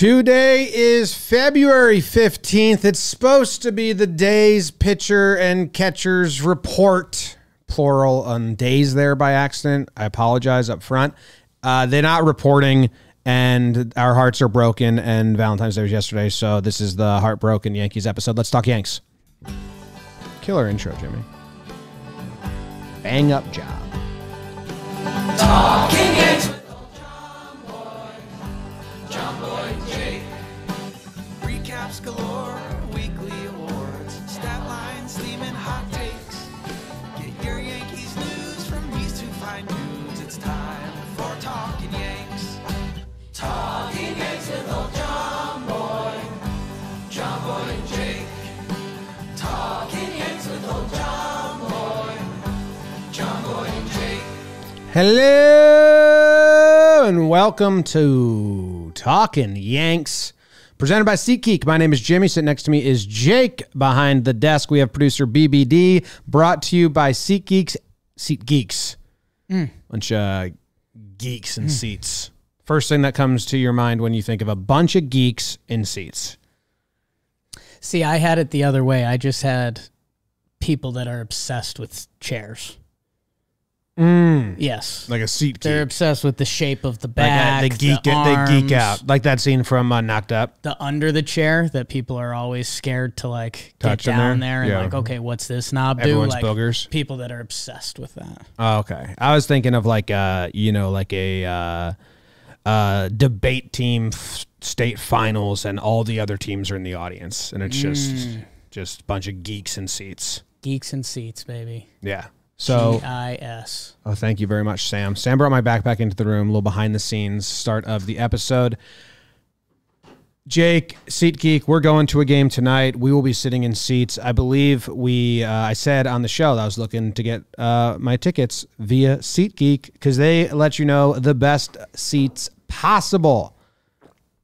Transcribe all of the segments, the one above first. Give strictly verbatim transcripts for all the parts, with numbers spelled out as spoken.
Today is February fifteenth. It's supposed to be the day's pitcher and catcher's report. Plural on days there by accident. I apologize up front. Uh, they're not reporting, and our hearts are broken, and Valentine's Day was yesterday, so this is the Heartbroken Yankees episode. Let's talk Yanks. Killer intro, Jimmy. Bang up job. Talking Yanks with old Jomboy. Jomboy J. Recaps galore, weekly awards, stat lines, theme, and hot takes. Get your Yankees news from these two fine dudes. It's time for Talking Yanks. Talking Yanks with old Jomboy. Jomboy J. Talking Yanks with old Jomboy. Jomboy J. Hello and welcome to Talkin' Yanks, presented by SeatGeek. My name is Jimmy. Sitting next to me is Jake. Behind the desk, we have producer B B D, brought to you by SeatGeeks. SeatGeeks. Mm. Bunch of geeks in mm. seats. First thing that comes to your mind when you think of a bunch of geeks in seats. See, I had it the other way. I just had people that are obsessed with chairs. Mm. Yes. Like a seat geek. They're obsessed with the shape of the back, like, uh, they geek the arms, they geek out. Like that scene from uh, Knocked Up. The under the chair that people are always scared to like touch get down there, there and yeah. like, okay, what's this knob do? Like boogers. People that are obsessed with that. Oh, okay. I was thinking of like, uh, you know, like a... Uh, Uh, debate team f state finals, and all the other teams are in the audience, and it's mm. just just a bunch of geeks in seats. Geeks in seats, baby. Yeah. So G I S. Oh, thank you very much, Sam. Sam brought my backpack into the room. A little behind the scenes start of the episode. Jake, SeatGeek, we're going to a game tonight. We will be sitting in seats. I believe we, uh, I said on the show that I was looking to get uh, my tickets via SeatGeek because they let you know the best seats possible.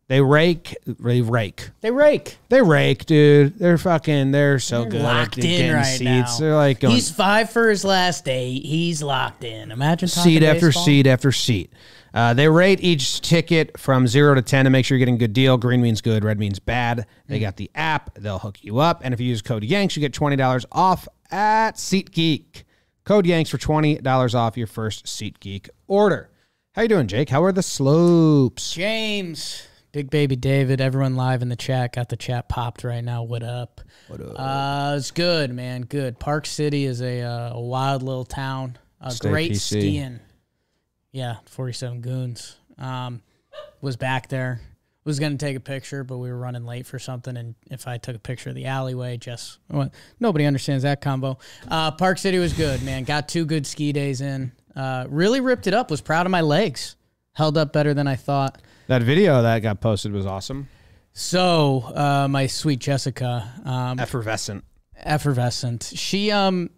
They rake, they rake. They rake. They rake, dude. They're fucking, they're so they're good. Locked in right seats. Now. They're like going, he's five for his last eight. He's locked in. Imagine talking seat after baseball. Seat after seat. Uh, they rate each ticket from zero to ten to make sure you're getting a good deal. Green means good. Red means bad. They got the app. They'll hook you up. And if you use code Yanks, you get twenty dollars off at SeatGeek. Code Yanks for twenty dollars off your first SeatGeek order. How you doing, Jake? How are the slopes? James, Big Baby David, everyone live in the chat. Got the chat popped right now. What up? What up? Uh, it's good, man. Good. Park City is a, uh, a wild little town. A great P C. Skiing. Yeah, forty-seven Goons um, was back there. Was going to take a picture, but we were running late for something, and if I took a picture of the alleyway, just well, nobody understands that combo. Uh, Park City was good, man. Got two good ski days in. Uh, really ripped it up. Was proud of my legs. Held up better than I thought. That video that got posted was awesome. So uh, my sweet Jessica. Um, effervescent. Effervescent. She, um,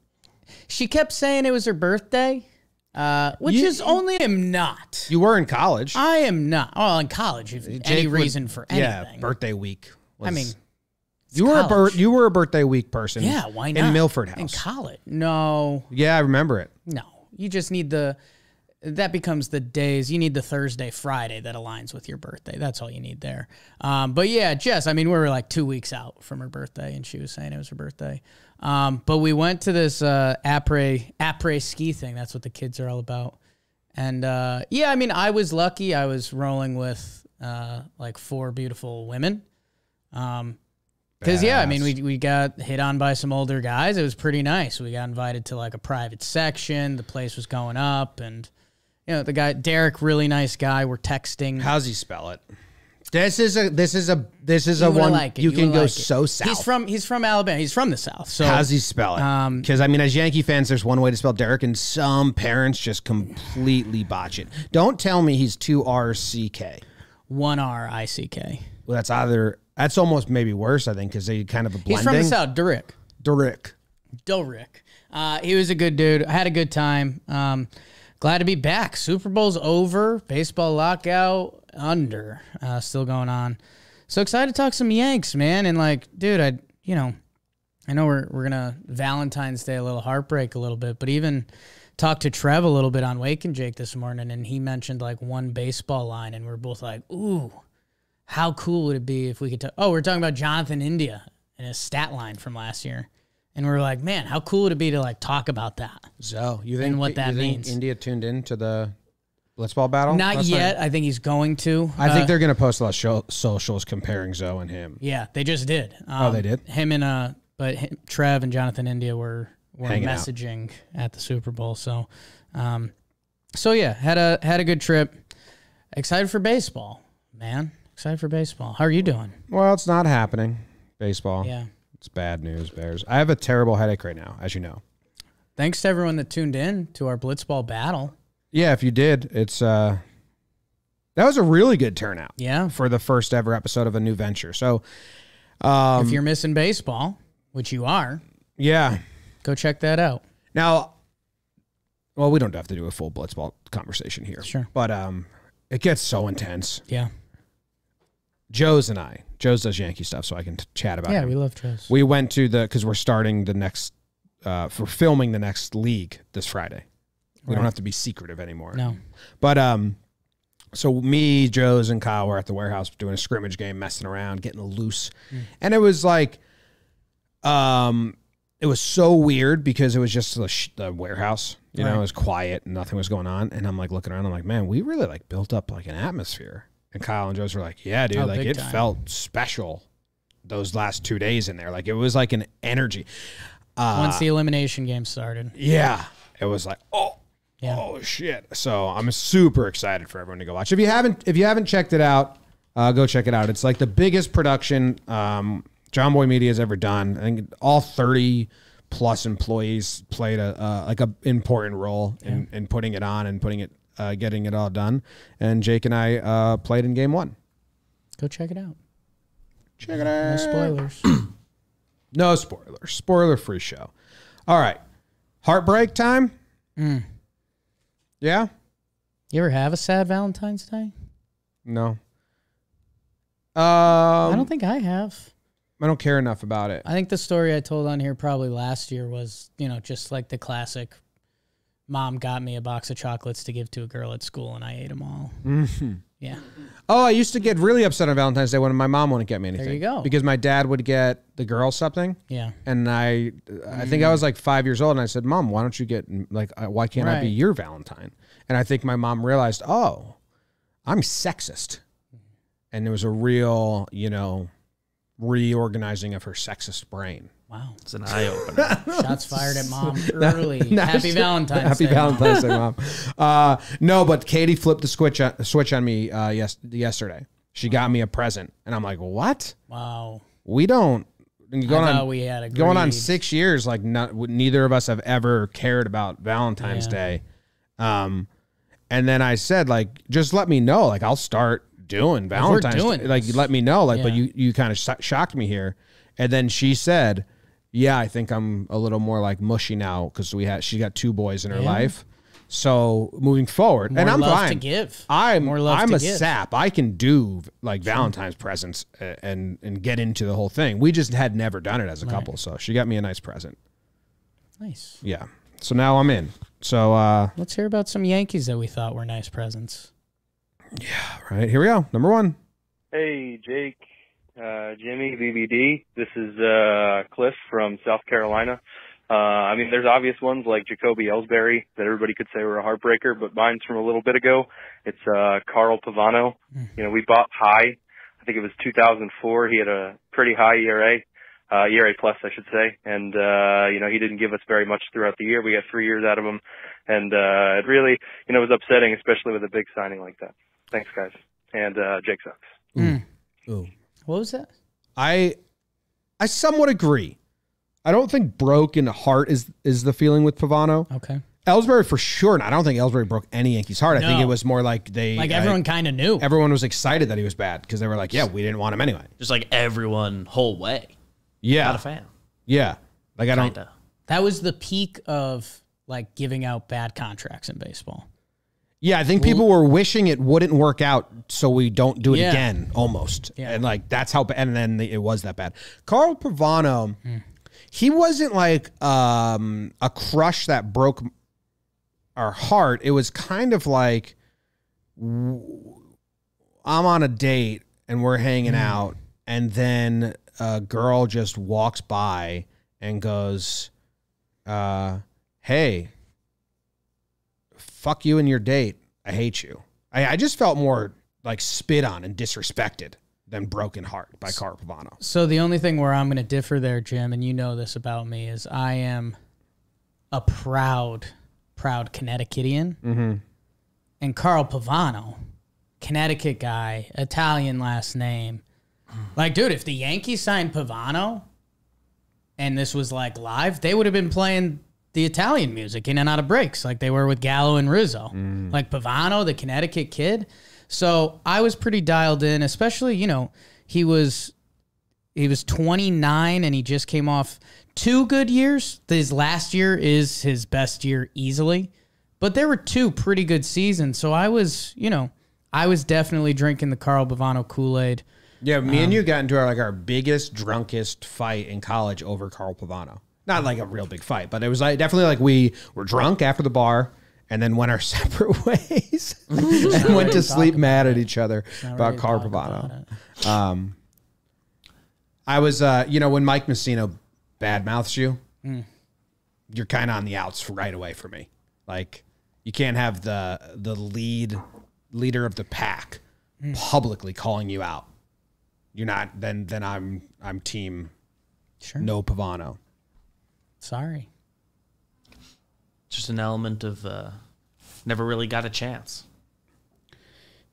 she kept saying it was her birthday. Uh, which you, is only am not. You were in college. I am not. Well, in college, if Jake any reason was, for anything. Yeah, birthday week. Was, I mean, you were college. a you were a birthday week person. Yeah, why not in Milford House in college? No. Yeah, I remember it. No, you just need the. That becomes the days. You need the Thursday, Friday that aligns with your birthday. That's all you need there. Um, but yeah, Jess. I mean, we were like two weeks out from her birthday, and she was saying it was her birthday. Um, but we went to this uh, après, après ski thing. That's what the kids are all about. And, uh, yeah, I mean, I was lucky. I was rolling with, uh, like, four beautiful women. Um, because, yeah, I mean, we, we got hit on by some older guys. It was pretty nice. We got invited to, like, a private section. The place was going up. And, you know, the guy, Derek, really nice guy. We're texting. How's he spell it? This is a this is a this is a one like you, you can go like so south. He's from he's from Alabama. He's from the South. So how's he spell it? Because um, I mean, as Yankee fans, there's one way to spell Derek, and some parents just completely botch it. Don't tell me he's two R's C K, one R I C K. Well, that's either that's almost maybe worse, I think, because they kind of a blending. He's from the South, Derek. Derek. Derek. Uh, he was a good dude. I had a good time. Um, glad to be back. Super Bowl's over. Baseball lockout. Under uh still going on, so excited to talk some Yanks, man. And like, dude, I you know I know we're, we're gonna Valentine's Day a little heartbreak a little bit, but even talked to Trev a little bit on Wake and Jake this morning, and he mentioned like one baseball line, and we're both like, ooh, How cool would it be if we could talk? Oh, we're talking about Jonathan India and his stat line from last year. And we're like, man, how cool would it be to like talk about that? So you think and what that you think means? India tuned into the Blitzball battle? Not yet. Time? I think he's going to. I uh, think they're going to post a lot of socials comparing Zoe and him. Yeah, they just did. Um, oh, they did. Him and uh, but him, Trev and Jonathan India were were Hanging messaging out. At the Super Bowl. So, um, so yeah, had a had a good trip. Excited for baseball, man. Excited for baseball. How are you doing? Well, it's not happening. Baseball. Yeah. It's bad news, Bears. I have a terrible headache right now, as you know. Thanks to everyone that tuned in to our Blitzball battle. Yeah, if you did, it's uh, that was a really good turnout. Yeah, for the first ever episode of a new venture. So, um, if you're missing baseball, which you are, yeah, go check that out. Now, well, we don't have to do a full Blitzball conversation here, sure, but um, it gets so intense. Yeah. Joe's and I. Joe's does Yankee stuff, so I can t chat about it. Yeah, him. We love Joe's. We went to the, because we're starting the next, uh, for filming the next league this Friday. We right. don't have to be secretive anymore. No. But, um, so me, Joe's, and Kyle were at the warehouse doing a scrimmage game, messing around, getting loose. Mm. And it was like, um, it was so weird because it was just the, sh the warehouse. You right. know, it was quiet and nothing was going on. And I'm like looking around, I'm like, man, we really like built up like an atmosphere. And Kyle and Joe's were like, yeah, dude, oh, like it time. felt special those last two days in there. Like it was like an energy. Uh, Once the elimination game started. Yeah. It was like, oh, yeah. oh shit. So I'm super excited for everyone to go watch. If you haven't, if you haven't checked it out, uh, go check it out. It's like the biggest production um, Jomboy Media has ever done. I think all thirty plus employees played a, uh, like a important role yeah. in, in putting it on and putting it, Uh, getting it all done, and Jake and I uh, played in game one. Go check it out. Check it out. No spoilers. No spoilers. Spoiler-free show. All right. Heartbreak time? Mm. Yeah? You ever have a sad Valentine's Day? No. Um, I don't think I have. I don't care enough about it. I think the story I told on here probably last year was, you know, just like the classic Mom got me a box of chocolates to give to a girl at school, and I ate them all. Mm-hmm. Yeah. Oh, I used to get really upset on Valentine's Day when my mom wouldn't get me anything. There you go. Because my dad would get the girl something. Yeah. And I, I think I was like five years old, and I said, "Mom, why don't you get like why can't right. I be your Valentine?" And I think my mom realized, "Oh, I'm sexist," and it was a real, you know, reorganizing of her sexist brain. Wow. It's an eye-opener. Shots fired at Mom early. No, no, Happy Valentine's Happy Day. Happy Valentine's Day, Mom. Uh, no, but Katie flipped the switch on, switch on me uh, yes, yesterday. She wow. got me a present, and I'm like, what? Wow. We don't. Going on, we had going on six years, like not, neither of us have ever cared about Valentine's yeah. Day. Um, and then I said, like, just let me know. Like, I'll start doing Valentine's doing Day. Like, you let me know. Like, yeah. But you, you kind of sh shocked me here. And then she said, yeah, I think I'm a little more like mushy now because we had she got two boys in her yeah. life. So moving forward, more and I'm love fine. To give. I'm more love I'm to a give. Sap. I can do like sure. Valentine's presents and and get into the whole thing. We just had never done it as a right. couple, so she got me a nice present. Nice. Yeah. So now I'm in. So uh, let's hear about some Yankees that we thought were nice presents. Yeah. Right. Here we go. Number one. Hey, Jake. Uh, Jimmy, B B D, this is uh, Cliff from South Carolina. Uh, I mean, there's obvious ones like Jacoby Ellsbury that everybody could say were a heartbreaker, but mine's from a little bit ago. It's uh, Carl Pavano. You know, we bought high. I think it was two thousand four. He had a pretty high E R A, uh, E R A plus, I should say. And, uh, you know, he didn't give us very much throughout the year. We got three years out of him. And uh, it really, you know, was upsetting, especially with a big signing like that. Thanks, guys. And uh, Jake sucks. Mm. Ooh. What was that? I I somewhat agree. I don't think broken heart is is the feeling with Pavano. Okay. Ellsbury for sure, and I don't think Ellsbury broke any Yankees' heart. No. I think it was more like they... Like everyone kind of knew. Everyone was excited that he was bad because they were like, yeah, we didn't want him anyway. Just like everyone whole way. Yeah. Not a fan. Yeah. Like I don't... Kinda. That was the peak of like giving out bad contracts in baseball. Yeah, I think people were wishing it wouldn't work out, so we don't do it yeah. again, almost. Yeah. And, like, that's how bad, and then it was that bad. Carl Pavano, mm. he wasn't, like, um, a crush that broke our heart. It was kind of like, I'm on a date, and we're hanging out, and then a girl just walks by and goes, uh, hey, fuck you and your date. I hate you. I, I just felt more like spit on and disrespected than broken heart by Carl Pavano. So the only thing where I'm going to differ there, Jim, and you know this about me, is I am a proud, proud Connecticutian. Mm-hmm. And Carl Pavano, Connecticut guy, Italian last name. Like, dude, if the Yankees signed Pavano and this was, like, live, they would have been playing the Italian music in and out of breaks like they were with Gallo and Rizzo. Mm. Like, Pavano, the Connecticut kid. So I was pretty dialed in, especially, you know, he was he was twenty-nine and he just came off two good years. His last year is his best year easily. But there were two pretty good seasons. So I was, you know, I was definitely drinking the Carl Pavano Kool-Aid. Yeah, me um, and you got into our, like, our biggest, drunkest fight in college over Carl Pavano. Not like a real big fight, but it was like, definitely like we were drunk after the bar and then went our separate ways and went to sleep mad at each other about Carl Pavano. Um, I was, uh, you know, when Mike Mussino badmouths you, mm. you're kind of on the outs right away for me. Like, you can't have the the lead leader of the pack mm. publicly calling you out. You're not then then I'm I'm team sure. no Pavano. Sorry. Just an element of uh never really got a chance.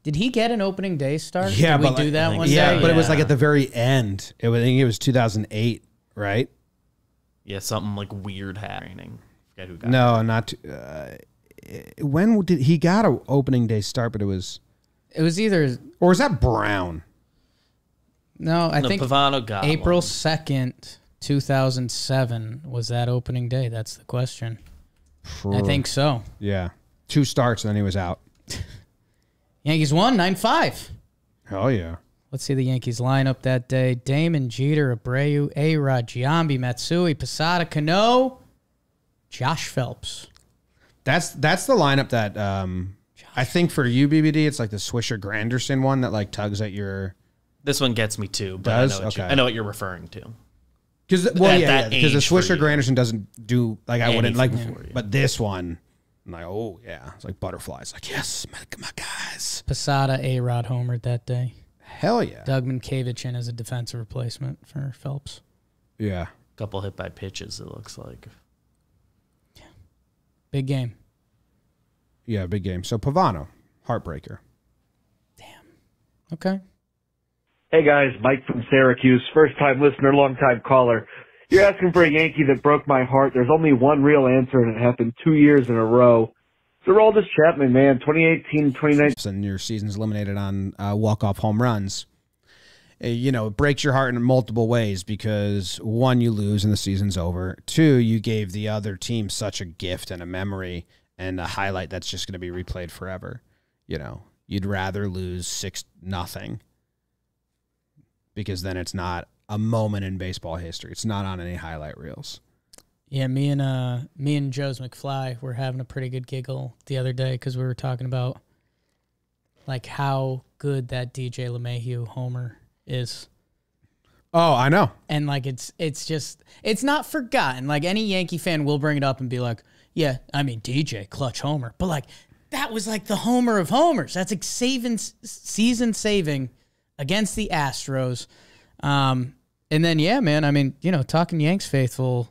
Did he get an opening day start? Yeah, Did we like, do that one yeah, day? Yeah, but yeah. it was like at the very end. It was I think it was two thousand eight, right? Yeah, something like weird happening. Forget who got No, it. not uh, when did he got an opening day start, but it was it was either or was that Brown? No, I no, think Pavano got April second, two thousand seven was that opening day. That's the question. True. I think so. Yeah, two starts and then he was out. Yankees won nine five. Hell yeah! Let's see the Yankees lineup that day: Damon, Jeter, Abreu, A-Rod, Giambi, Matsui, Posada, Cano, Josh Phelps. That's that's the lineup that um, I think for you, B B D. It's like the Swisher Granderson one that like tugs at your. This one gets me too, but Does? I know what, okay. you, I know what you're referring to. Because well, yeah, because yeah, the Swisher Granderson doesn't do like I wouldn't like, but this one, I'm like, oh yeah, it's like butterflies. Like yes, my, my guys. Posada, A-Rod homered that day. Hell yeah. Doug Minkiewicz in as a defensive replacement for Phelps. Yeah, a couple hit by pitches. It looks like. Yeah, big game. Yeah, big game. So Pavano, heartbreaker. Damn. Okay. Hey guys, Mike from Syracuse, first time listener, long time caller. You're asking for a Yankee that broke my heart. There's only one real answer and it happened two years in a row. It's Aroldis Chapman, man, twenty eighteen, twenty nineteen. And your season's eliminated on uh, walk-off home runs. Uh, you know, it breaks your heart in multiple ways because one, you lose and the season's over. Two, you gave the other team such a gift and a memory and a highlight that's just going to be replayed forever. You know, you'd rather lose six nothing. Because then it's not a moment in baseball history. It's not on any highlight reels. Yeah, me and uh, me and Joe's McFly were having a pretty good giggle the other day because we were talking about like how good that D J LeMahieu homer is. Oh, I know. And like it's it's just it's not forgotten. Like any Yankee fan will bring it up and be like, yeah, I mean D J clutch homer, but like that was like the homer of homers. That's like saving season saving. Against the Astros. Um, and then, yeah, man, I mean, you know, Talkin' Yanks faithful,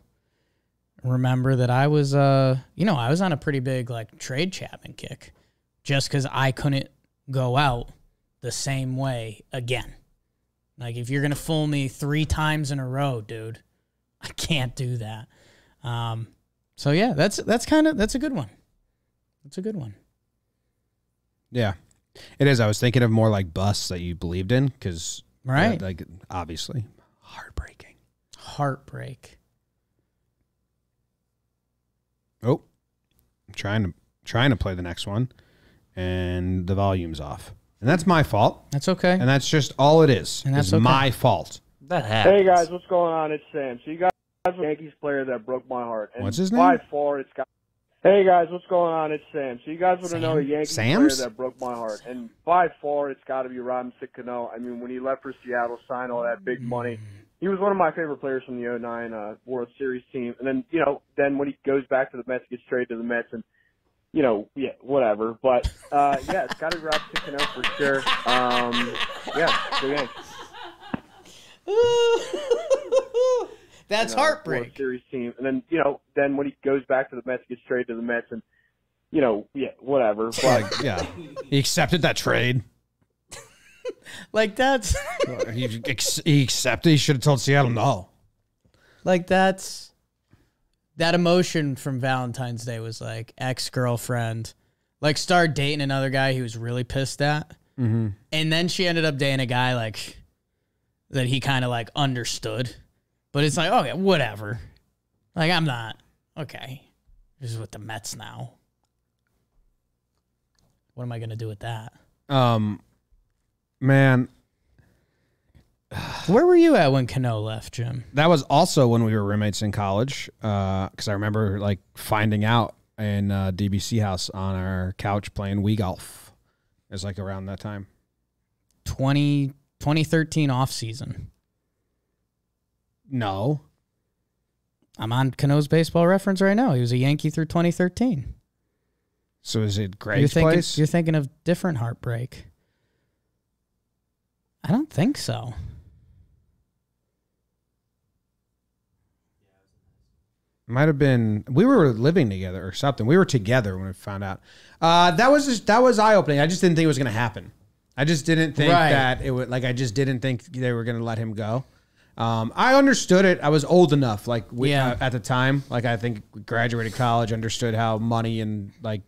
remember that I was, uh, you know, I was on a pretty big, like, trade Chapman kick just because I couldn't go out the same way again. Like, if you're going to fool me three times in a row, dude, I can't do that. Um, so, yeah, that's that's kind of, that's a good one. That's a good one. Yeah. It is. I was thinking of more like busts that you believed in because, right? Uh, like, obviously, heartbreaking. Heartbreak. Oh, I'm trying to trying to play the next one, and the volume's off, and that's my fault. That's okay, and that's just all it is. And that's okay. My fault. That happens. Hey guys, what's going on? It's Sam. So you guys, are a Yankees player that broke my heart. And what's his name? By far, it's got Hey, guys, what's going on? It's Sam. So you guys want to know a Yankees player that broke my heart. And by far, it's got to be Robinson Cano. I mean, when he left for Seattle, signed all that big money, he was one of my favorite players from the oh nine uh, World Series team. And then, you know, then when he goes back to the Mets, gets traded to the Mets, and, you know, yeah, whatever. But, uh, yeah, it's got to be Robinson Cano for sure. Um, yeah, go Yanks. That's you know, heartbreak. World Series team, and then you know, then when he goes back to the Mets, gets traded to the Mets, and you know, yeah, whatever. But yeah, he accepted that trade. Like that's he, he accepted. He should have told Seattle no. Like that's that emotion from Valentine's Day was like ex-girlfriend, like started dating another guy he was really pissed at, mm-hmm. and then she ended up dating a guy like that he kind of like understood. But it's like, okay, whatever. Like, I'm not. Okay. This is with the Mets now. What am I going to do with that? Um, man. Where were you at when Cano left, Jim? That was also when we were roommates in college. Uh, because I remember, like, finding out in uh, D B C house on our couch playing Wii Golf. It was, like, around that time. twenty, twenty thirteen offseason. No. I'm on Cano's baseball reference right now. He was a Yankee through twenty thirteen. So is it Greg's you're thinking, place? You're thinking of different heartbreak. I don't think so. Might have been. We were living together or something. We were together when we found out. Uh, that was just, that was eye-opening. I just didn't think it was going to happen. I just didn't think right. that it would. Like I just didn't think they were going to let him go. Um, I understood it. I was old enough, like we, yeah. uh, at the time, like I think graduated college, understood how money and like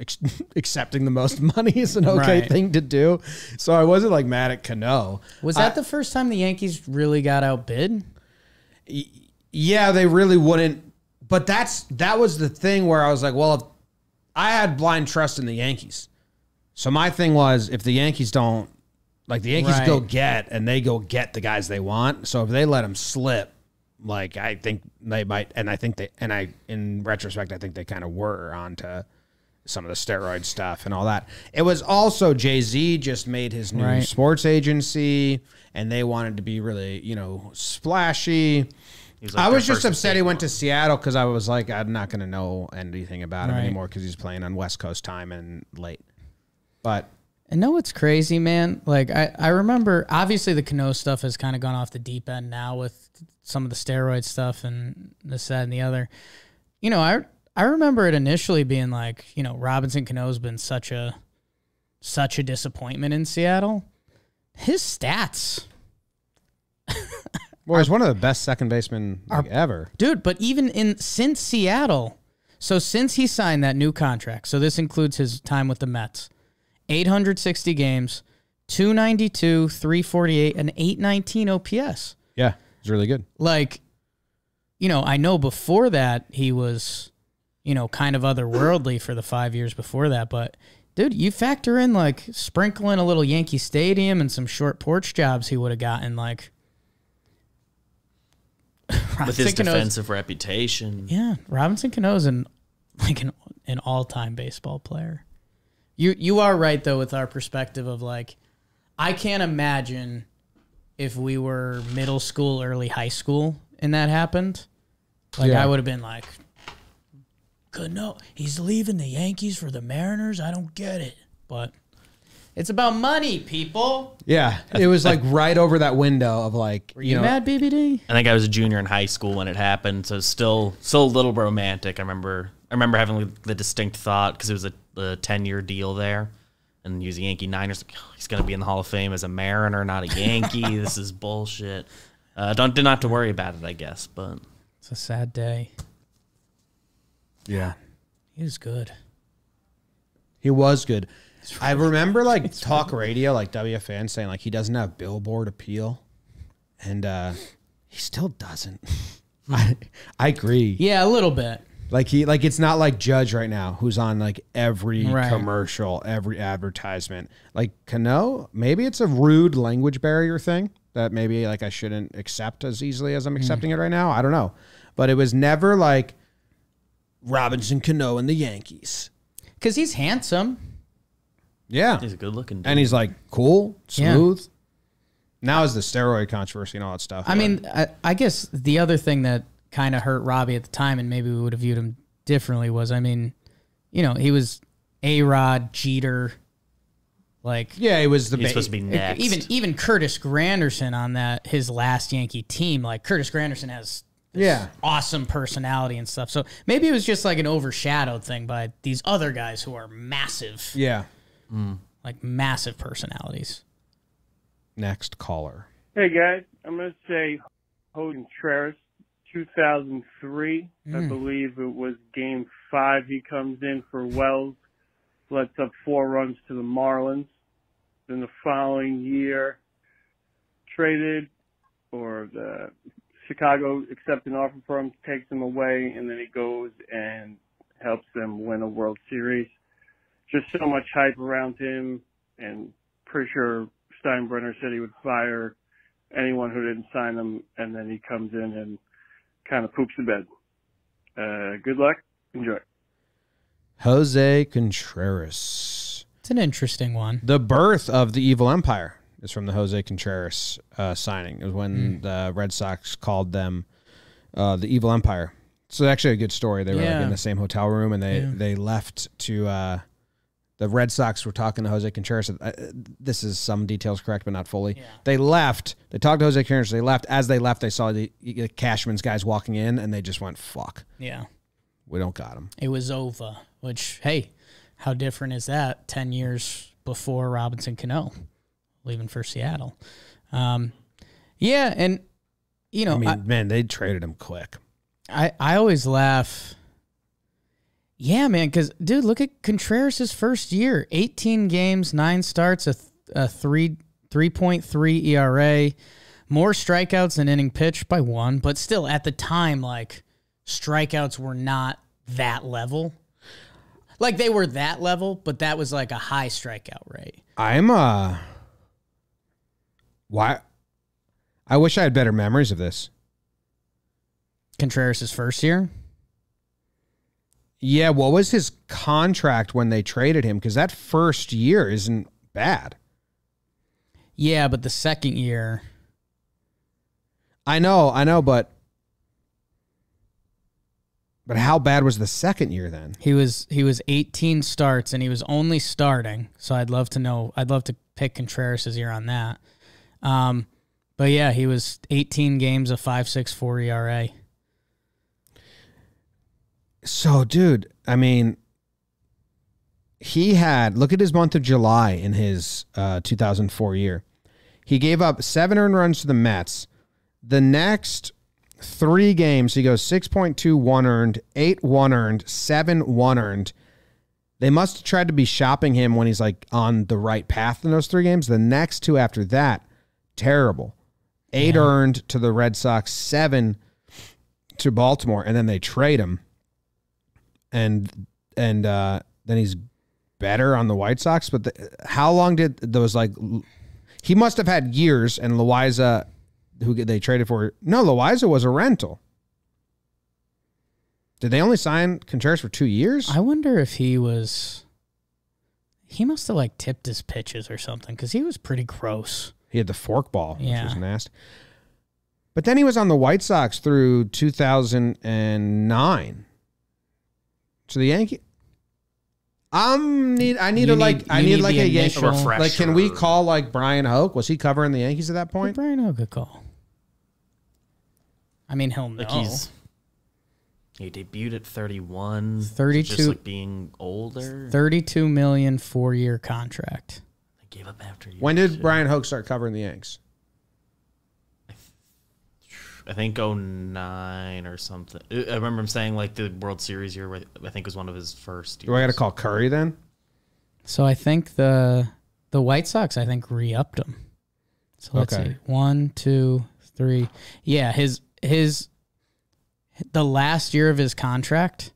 ex accepting the most money is an okay right. thing to do. So I wasn't like mad at Cano. Was that I, the first time the Yankees really got outbid? Yeah, they really wouldn't. But that's that was the thing where I was like, well, if I had blind trust in the Yankees. So my thing was, if the Yankees don't. Like, the Yankees right. go get, and they go get the guys they want. So if they let them slip, like, I think they might, and I think they, and I, in retrospect, I think they kind of were onto some of the steroid stuff and all that. It was also Jay-Z just made his new right. sports agency, and they wanted to be really, you know, splashy. Was like I was just upset he went to Seattle because I was like, I'm not going to know anything about him right. anymore because he's playing on West Coast time and late. But... And know what's crazy, man? Like, I, I remember, obviously, the Cano stuff has kind of gone off the deep end now with some of the steroid stuff and this, that, and the other. You know, I I remember it initially being like, you know, Robinson Cano's been such a, such a disappointment in Seattle. His stats. Well, he's one of the best second basemen like, are, ever. Dude, but even in since Seattle, so since he signed that new contract, so this includes his time with the Mets, eight hundred sixty games, two ninety-two, three forty-eight, and eight nineteen O P S. Yeah, it's really good. Like, you know, I know before that he was, you know, kind of otherworldly for the five years before that. But, dude, you factor in, like, sprinkling a little Yankee Stadium and some short porch jobs he would have gotten, like. With his defensive reputation. Yeah, Robinson Cano's an, like an, an all-time baseball player. You you are right, though, with our perspective of, like, I can't imagine if we were middle school, early high school, and that happened. Like, yeah. I would have been like, good, no, he's leaving the Yankees for the Mariners? I don't get it. But it's about money, people. Yeah, it was, like, right over that window of, like, were you, you know, mad, B B D? I think I was a junior in high school when it happened, so still, still a little romantic, I remember. I remember having the distinct thought, because it was a, a ten-year deal there, and using Yankee Niners, like, oh, he's going to be in the Hall of Fame as a Mariner, not a Yankee. This is bullshit. Uh, don't didn't have to worry about it, I guess. But it's a sad day. Yeah, he was good. He was good. Really I remember like it's talk really radio, like W F N, saying like he doesn't have billboard appeal, and uh, he still doesn't. I I agree. Yeah, a little bit. Like he, like it's not like Judge right now, who's on like every right. commercial, every advertisement. Like Cano, maybe it's a rude language barrier thing that maybe like I shouldn't accept as easily as I'm accepting mm. it right now. I don't know, but it was never like Robinson Cano and the Yankees. Because he's handsome. Yeah. He's a good-looking dude. And he's, like, cool, smooth. Yeah. Now is the steroid controversy and all that stuff. I but. mean, I, I guess the other thing that kind of hurt Robbie at the time, and maybe we would have viewed him differently, was, I mean, you know, he was A-Rod, Jeter, like... Yeah, he was the... He's supposed to be next. Even, even Curtis Granderson on that, his last Yankee team, like, Curtis Granderson has... Yeah, awesome personality and stuff. So maybe it was just like an overshadowed thing by these other guys who are massive. Yeah. Mm. Like massive personalities. Next caller. Hey, guys. I'm going to say Jose Contreras, two thousand three. Mm. I believe it was game five. He comes in for Wells, lets up four runs to the Marlins. Then the following year, traded or the... Chicago accepts an offer for him, takes him away, and then he goes and helps them win a World Series. Just so much hype around him, and pretty sure Steinbrenner said he would fire anyone who didn't sign him, and then he comes in and kind of poops the bed. Uh, good luck. Enjoy. Jose Contreras. It's an interesting one. The birth of the evil empire. It's from the Jose Contreras uh, signing. It was when mm. the Red Sox called them uh, the Evil Empire. So actually a good story. They were yeah. like in the same hotel room, and they, yeah. they left to uh, the Red Sox were talking to Jose Contreras. Uh, this is some details correct, but not fully. Yeah. They left. They talked to Jose Contreras. They left. As they left, they saw the, the Cashman's guys walking in, and they just went, fuck. Yeah. We don't got him. It was over, which, hey, how different is that ten years before Robinson Cano? Leaving for Seattle. Um, yeah, and, you know. I mean, I, man, they traded him quick. I, I always laugh. Yeah, man, because, dude, look at Contreras' first year. eighteen games, nine starts, a, a three point three E R A, more strikeouts than inning pitch by one, but still, at the time, like, strikeouts were not that level. Like, they were that level, but that was, like, a high strikeout rate. I'm, uh... Why? I wish I had better memories of this. Contreras' first year? Yeah, what was his contract when they traded him? Because that first year isn't bad. Yeah, but the second year... I know, I know, but... But how bad was the second year then? He was he was eighteen starts, and he was only starting, so I'd love to know. I'd love to pick Contreras' year on that. Um, but yeah, he was eighteen games, a five six four E R A. So, dude, I mean, he had, look at his month of July in his uh, two thousand four year. He gave up seven earned runs to the Mets. The next three games, he goes six point two, one earned, eight, one earned, seven, one earned. They must have tried to be shopping him when he's like on the right path in those three games. The next two after that, terrible. Eight yeah. earned to the Red Sox, seven to Baltimore, and then they trade him. And and uh, then he's better on the White Sox. But the, how long did those, like, he must have had years, and Loaiza, who they traded for, no, Loaiza was a rental. Did they only sign Contreras for two years? I wonder if he was, he must have, like, tipped his pitches or something, because he was pretty gross. He had the forkball, which yeah. was nasty. But then he was on the White Sox through two thousand nine. So the Yankee, I'm need I need you a need, like I need, need like a Yankee refresher. Like, can we call like Brian Hoke? Was he covering the Yankees at that point? Did Brian Hoke a call? I mean, he'll know. Like he's, he debuted at thirty-one. thirty-two, so just like being older. thirty-two million four year contract. Gave up after you. When did too. Brian Hoke start covering the Yanks? I, th I think oh nine or something. I remember him saying like the World Series year. I think was one of his first. Years. Do I got to call Curry then? So I think the the White Sox I think re-upped him. So let's okay. see, one, two, three. Yeah, his his the last year of his contract,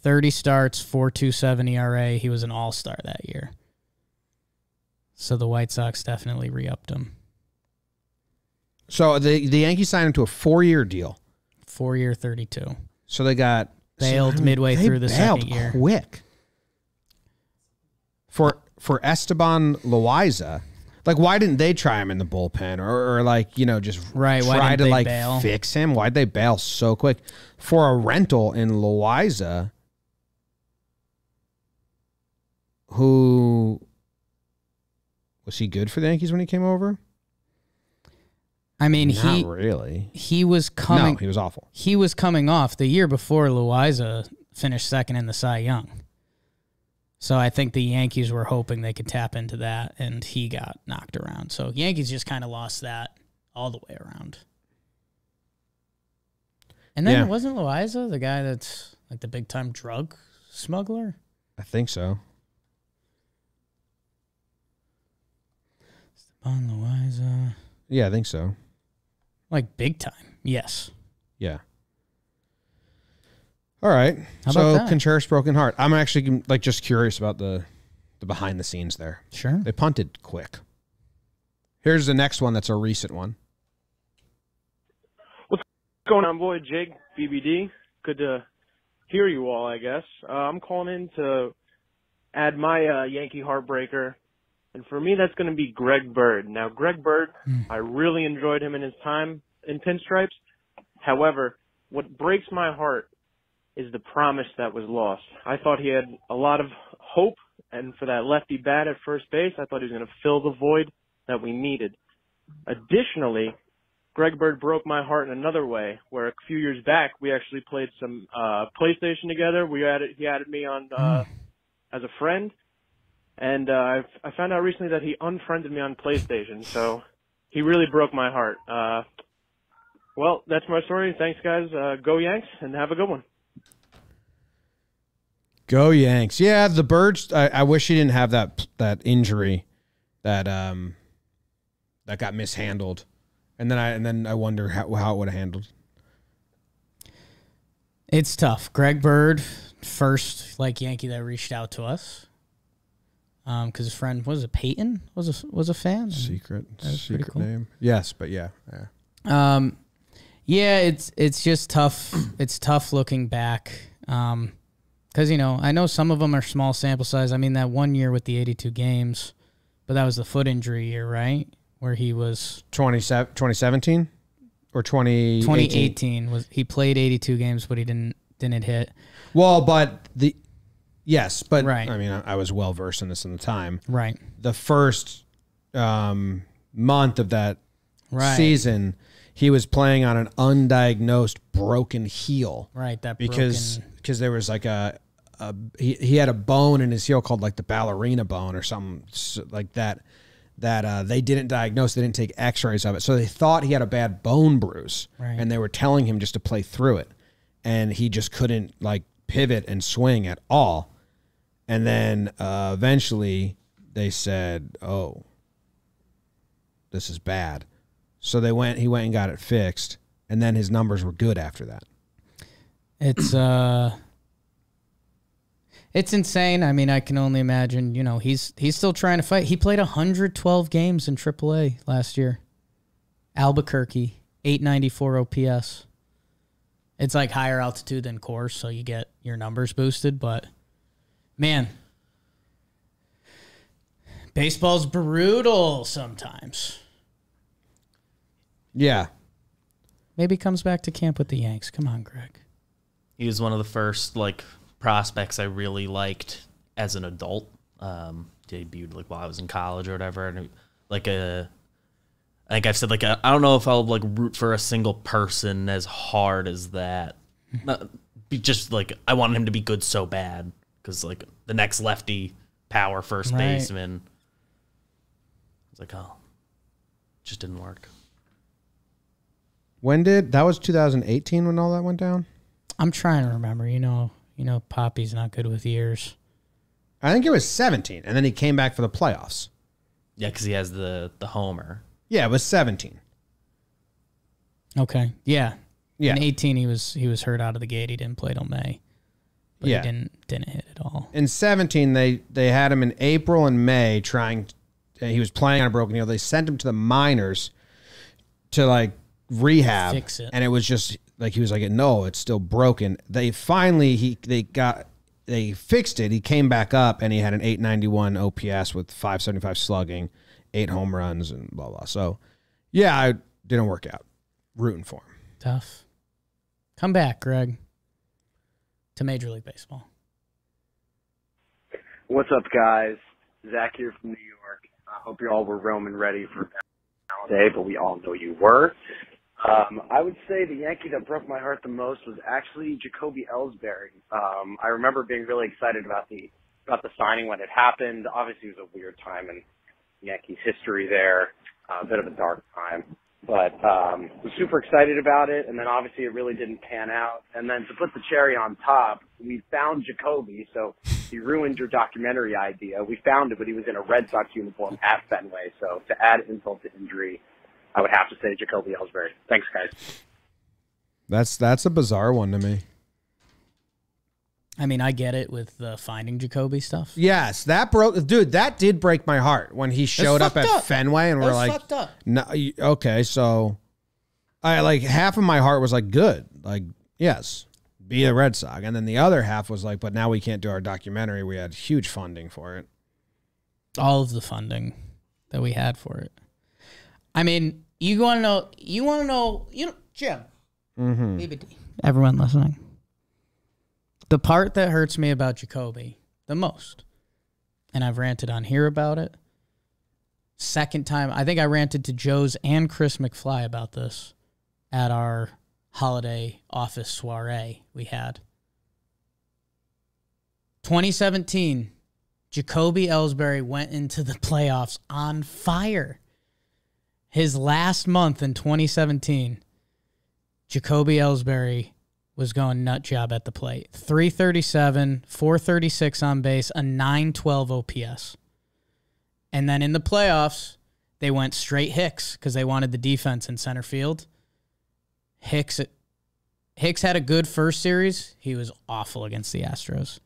thirty starts, four two seven E R A. He was an All Star that year. So the White Sox definitely re-upped him. So the the Yankees signed him to a four-year deal. Four-year thirty-two. So they got bailed so, midway through the second year. Quick. For for Esteban Loaiza, like, why didn't they try him in the bullpen or, or like, you know, just right, try to, like, bail? fix him? Why'd they bail so quick? For a rental in Loaiza, who was he good for the Yankees when he came over? I mean, Not he really. He was coming. No, he was awful. He was coming off the year before Loaiza finished second in the Cy Young. So I think the Yankees were hoping they could tap into that, and he got knocked around. So Yankees just kind of lost that all the way around. And then yeah. wasn't Loaiza the guy that's like the big time drug smuggler? I think so. Esteban Loaiza. Yeah, I think so. Like, big time. Yes. Yeah. All right. How so, about that? Contreras' broken heart. I'm actually, like, just curious about the, the behind the scenes there. Sure. They punted quick. Here's the next one that's a recent one. What's going on, boy? Jake, B B D. Good to hear you all, I guess. Uh, I'm calling in to add my uh, Yankee heartbreaker. And for me, that's going to be Greg Bird. Now, Greg Bird, mm. I really enjoyed him in his time in pinstripes. However, what breaks my heart is the promise that was lost. I thought he had a lot of hope, and for that lefty bat at first base, I thought he was going to fill the void that we needed. Additionally, Greg Bird broke my heart in another way, where a few years back, we actually played some uh, PlayStation together. We added, he added me on uh, mm. as a friend. And uh, I've, I found out recently that he unfriended me on PlayStation, so he really broke my heart. Uh, well, that's my story. Thanks, guys. Uh, go Yanks, and have a good one. Go Yanks. Yeah, the Birds, I, I wish he didn't have that that injury that um that got mishandled. And then I and then I wonder how, how it would have handled. It's tough. Greg Bird, first like Yankee that reached out to us. Um, because his friend was it Peyton was a was a fan. Secret, secret cool. name. Yes, but yeah, yeah. Um, yeah, it's it's just tough. It's tough looking back. Um, because you know I know some of them are small sample size. I mean that one year with the eighty-two games, but that was the foot injury year, right? Where he was twenty seventeen or twenty twenty eighteen was he played eighty-two games, but he didn't didn't hit. Well, but the. Yes, but right. I mean, I was well versed in this in the time. Right. The first um, month of that right. season, he was playing on an undiagnosed broken heel. Right. That because broken... because there was like a, a he he had a bone in his heel called like the ballerina bone or something like that that uh, they didn't diagnose. They didn't take X-rays of it, so they thought he had a bad bone bruise, right. and they were telling him just to play through it, and he just couldn't like pivot and swing at all. And then uh, eventually they said, "Oh, this is bad." So they went. He went and got it fixed, and then his numbers were good after that. It's uh, it's insane. I mean, I can only imagine. You know, he's he's still trying to fight. He played one hundred twelve games in triple A last year. Albuquerque, eight ninety-four O P S. It's like higher altitude than course, so you get your numbers boosted, but. Man, baseball's brutal sometimes. Yeah. Maybe comes back to camp with the Yanks. Come on, Greg. He was one of the first like prospects I really liked as an adult. Um, debuted like while I was in college or whatever, and like a. I think I've said like a, I don't know if I'll like root for a single person as hard as that. Not, just like I wanted him to be good so bad. Because, like, the next lefty, power first right. baseman. It's like, oh, it just didn't work. When did, that was two thousand eighteen when all that went down? I'm trying to remember. You know, you know, Poppy's not good with years. I think it was seventeen, and then he came back for the playoffs. Yeah, because he has the, the homer. Yeah, it was seventeen. Okay, yeah. Yeah. In eighteen, he was, he was hurt out of the gate. He didn't play till May. But yeah. he didn't didn't hit at all. In seventeen, they they had him in April and May trying. He was playing on a broken heel. They sent him to the minors to like rehab, fix it. And it was just like he was like, no, it's still broken. They finally, he they got, they fixed it. He came back up and he had an eight ninety-one O P S with five seventy-five slugging, eight home runs and blah, blah. So, yeah, it didn't work out. Rooting for him. Tough. Come back, Greg, to Major League Baseball. What's up, guys? Zach here from New York. I hope you all were roaming ready for today, but we all know you were. Um, I would say the Yankee that broke my heart the most was actually Jacoby Ellsbury. Um, I remember being really excited about the about the signing when it happened. Obviously, it was a weird time in Yankees history there, uh, a bit of a dark time. But um, was super excited about it, and then obviously it really didn't pan out. And then to put the cherry on top, we found Jacoby, so he ruined your documentary idea. We found it, but he was in a Red Sox uniform at Fenway. So to add insult to injury, I would have to say Jacoby Ellsbury. Thanks, guys. That's that's a bizarre one to me. I mean, I get it with the finding Jacoby stuff. Yes, that broke, dude. That did break my heart when he showed up at up. Fenway, and we're like, fucked up. "No, okay." So, I like half of my heart was like, "Good, like yes, be a Red Sox," and then the other half was like, "But now we can't do our documentary. We had huge funding for it, all of the funding that we had for it." I mean, you want to know? You want to know? You know, Jim, mm-hmm. B B D, everyone listening. The part that hurts me about Jacoby the most, and I've ranted on here about it, second time, I think I ranted to Joe's and Chris McFly about this at our holiday office soiree we had. twenty seventeen, Jacoby Ellsbury went into the playoffs on fire. His last month in twenty seventeen, Jacoby Ellsbury was going nut job at the plate. three thirty-seven, four thirty-six on base, a nine twelve O P S. And then in the playoffs, they went straight Hicks because they wanted the defense in center field. Hicks Hicks had a good first series. He was awful against the Astros.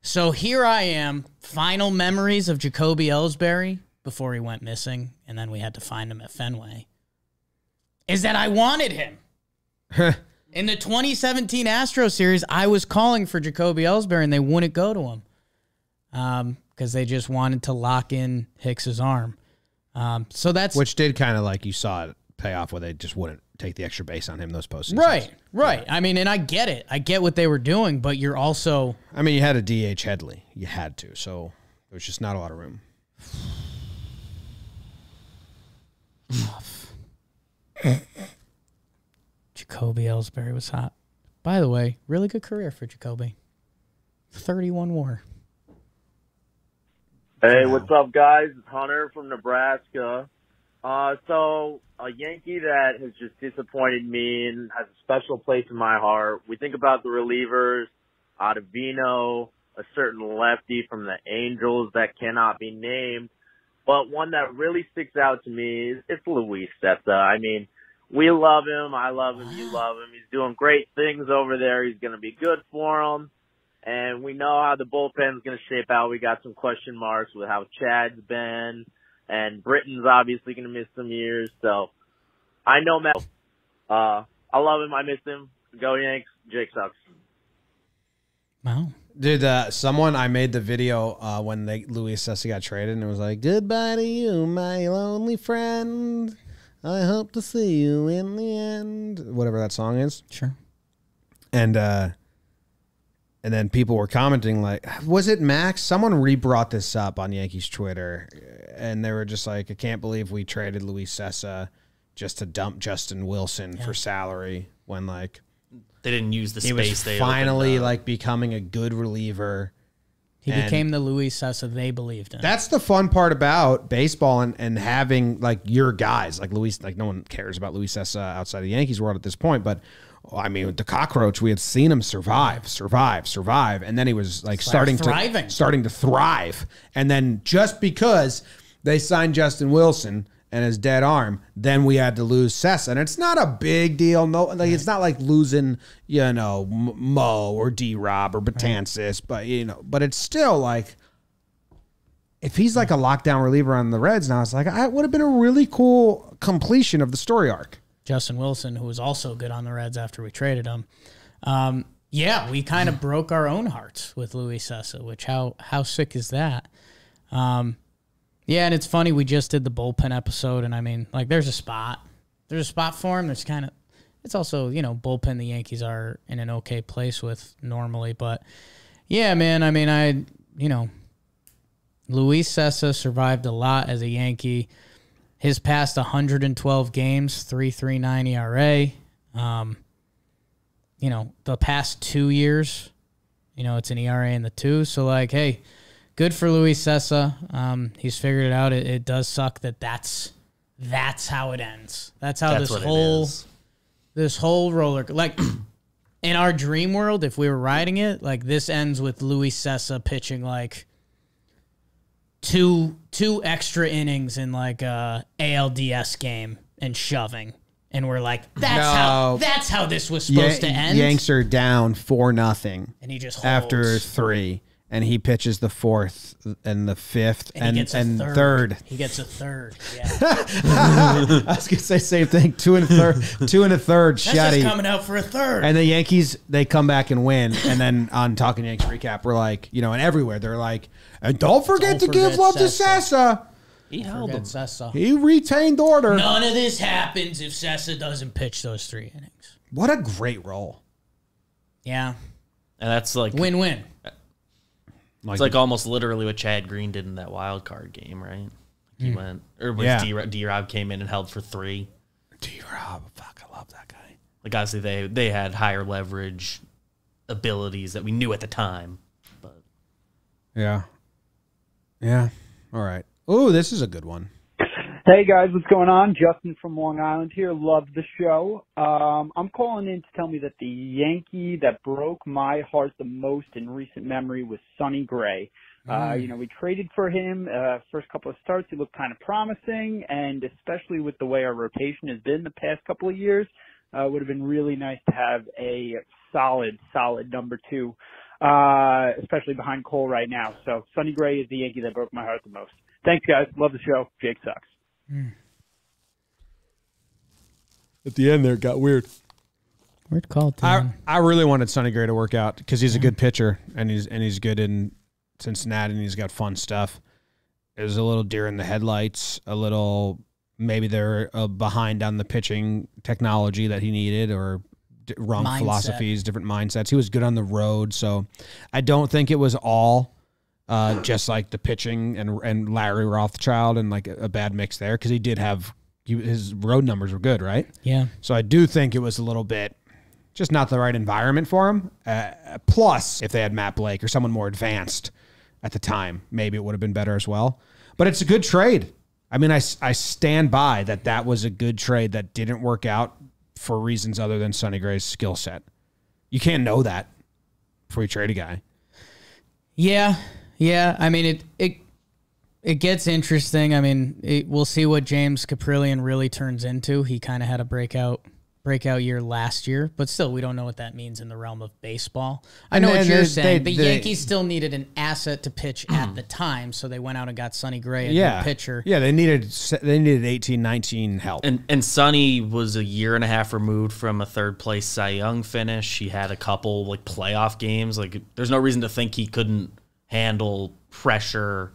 So here I am, final memories of Jacoby Ellsbury before he went missing, and then we had to find him at Fenway, is that I wanted him. In the twenty seventeen Astro series, I was calling for Jacoby Ellsbury, and they wouldn't go to him because um, they just wanted to lock in Hicks's arm. Um, so that's which did kind of like you saw it pay off where they just wouldn't take the extra base on him those postseasons. Right, right. Yeah. I mean, and I get it. I get what they were doing, but you're also I mean, you had a D H Headley. You had to. So there was just not a lot of room. Jacoby Ellsbury was hot. By the way, really good career for Jacoby. thirty-one WAR. Hey, wow. What's up, guys? It's Hunter from Nebraska. Uh, so, a Yankee that has just disappointed me and has a special place in my heart. We think about the relievers, Ottavino, a certain lefty from the Angels that cannot be named. But one that really sticks out to me is it's Luis Cessa. I mean, we love him. I love him. You love him. He's doing great things over there. He's going to be good for him. And we know how the bullpen's going to shape out. We got some question marks with how Chad's been. And Britton's obviously going to miss some years. So I know Matt. Uh, I love him. I miss him. Go Yanks. Jake sucks. Wow. Dude, uh, someone, I made the video uh, when they Luis Cessa got traded, and it was like, goodbye to you, my lonely friend. I hope to see you in the end. Whatever that song is. Sure. And uh, and then people were commenting like, was it Max? Someone re-brought this up on Yankees Twitter, and they were just like, I can't believe we traded Luis Cessa just to dump Justin Wilson yeah. for salary when like they didn't use the space. He was they finally like becoming a good reliever. He and became the Luis Cessa they believed in. That's the fun part about baseball and, and having, like, your guys. Like, Luis, like no one cares about Luis Cessa outside of the Yankees world at this point. But, I mean, with the cockroach, we had seen him survive, survive, survive. And then he was, like, it's starting like to starting to thrive. And then just because they signed Justin Wilson and his dead arm, then we had to lose Cessa. And it's not a big deal. No, like, right. It's not like losing, you know, Mo or D-Rob or Betances. Right. But, you know, but it's still like, if he's like a lockdown reliever on the Reds now, it's like, I would have been a really cool completion of the story arc. Justin Wilson, who was also good on the Reds after we traded him. Um, yeah, we kind of broke our own hearts with Luis Cessa, which how how sick is that? Um, yeah, and it's funny, we just did the bullpen episode, and I mean, like, there's a spot. There's a spot for him. There's kind of, it's also, you know, bullpen the Yankees are in an okay place with normally, but yeah, man, I mean, I, you know, Luis Cessa survived a lot as a Yankee. His past one hundred twelve games, three point three nine E R A. Um, you know, the past two years, you know, it's an E R A in the two. So, like, hey, good for Luis Cessa. Um, he's figured it out. It, it does suck that that's, that's how it ends. That's how that's this whole this whole roller, like, in our dream world, if we were riding it, like, this ends with Luis Cessa pitching, like, Two two extra innings in like a A L D S game and shoving, and we're like, that's no. how that's how this was supposed y to end. Yanks are down four nothing, and he just holds. After three, and he pitches the fourth and the fifth and and, he gets a and third. third. He gets a third. Yeah, I was gonna say same thing. Two and a third. Two and a third. That's just coming out for a third. And the Yankees, they come back and win, and then on Talkin' Yanks recap, we're like, you know, and everywhere they're like, and don't forget don't to forget give love Cessa. to Cessa. He held him. Cessa. He retained order. None of this happens if Cessa doesn't pitch those three innings. What a great role. Yeah. And that's like win-win. Like, it's like almost literally what Chad Green did in that wild card game, right? He mm. went, or was yeah. D-Rob came in and held for three. D-Rob, fuck, I love that guy. Like, obviously, they, they had higher leverage abilities that we knew at the time. But yeah. Yeah. All right. Oh, this is a good one. Hey, guys. What's going on? Justin from Long Island here. Love the show. Um, I'm calling in to tell me that the Yankee that broke my heart the most in recent memory was Sonny Gray. Mm. Uh, you know, we traded for him. Uh, first couple of starts, he looked kind of promising, and especially with the way our rotation has been the past couple of years, uh, it would have been really nice to have a solid, solid number two. Uh, especially behind Cole right now. So Sonny Gray is the Yankee that broke my heart the most. Thanks, guys. Love the show. Jake sucks. Mm. At the end there, it got weird. Weird call. I I really wanted Sonny Gray to work out because he's yeah. a good pitcher and he's and he's good in Cincinnati and he's got fun stuff. It was a little deer in the headlights, a little maybe they're uh, behind on the pitching technology that he needed or. Wrong mindset. Philosophies, different mindsets. He was good on the road, so I don't think it was all uh, just like the pitching and and Larry Rothschild and like a, a bad mix there because he did have he, his road numbers were good, right? Yeah. So I do think it was a little bit just not the right environment for him. Uh, plus, if they had Matt Blake or someone more advanced at the time, maybe it would have been better as well. But it's a good trade. I mean, I I stand by that. That was a good trade that didn't work out. For reasons other than Sonny Gray's skill set. You can't know that before you trade a guy. Yeah, yeah. I mean, it it it gets interesting. I mean, it, we'll see what James Caprilian really turns into. He kind of had a breakout breakout year last year, but still, we don't know what that means in the realm of baseball. I know what you're saying. The Yankees still needed an asset to pitch at the time, so they went out and got Sonny Gray, a yeah. new pitcher. Yeah, they needed they needed eighteen, nineteen help. And and Sonny was a year and a half removed from a third place Cy Young finish. He had a couple like playoff games. Like, there's no reason to think he couldn't handle pressure.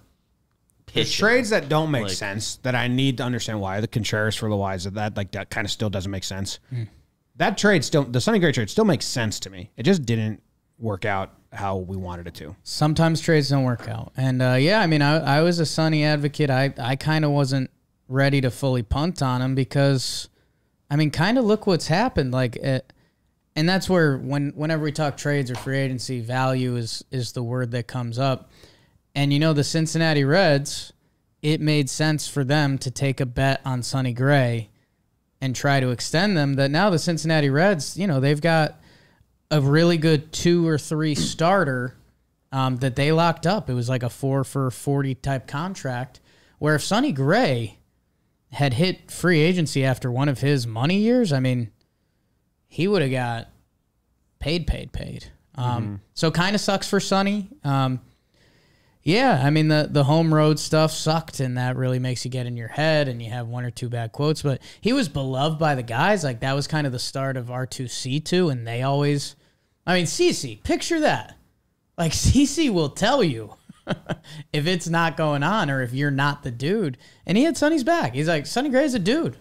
There's trades that don't make like, sense that I need to understand why. The Contreras for Loaiza, that like that kind of still doesn't make sense. Mm. That trade still, the Sonny Gray trade still makes sense to me. It just didn't work out how we wanted it to. Sometimes trades don't work out. And uh, yeah, I mean, I, I was a Sonny advocate. I, I kind of wasn't ready to fully punt on him because, I mean, kind of look what's happened. Like, it, and that's where when whenever we talk trades or free agency, value is is the word that comes up. And, you know, the Cincinnati Reds, it made sense for them to take a bet on Sonny Gray and try to extend them. That now the Cincinnati Reds, you know, they've got a really good two or three starter um, that they locked up. It was like a four for forty type contract where if Sonny Gray had hit free agency after one of his money years, I mean, he would have got paid, paid, paid. Um, mm-hmm. So kind of sucks for Sonny. Um Yeah, I mean, the, the home road stuff sucked, and that really makes you get in your head, and you have one or two bad quotes. But he was beloved by the guys. Like, that was kind of the start of R two C two, and they always... I mean, CeCe, picture that. Like, CeCe will tell you if it's not going on or if you're not the dude. And he had Sonny's back. He's like, Sonny Gray's a dude.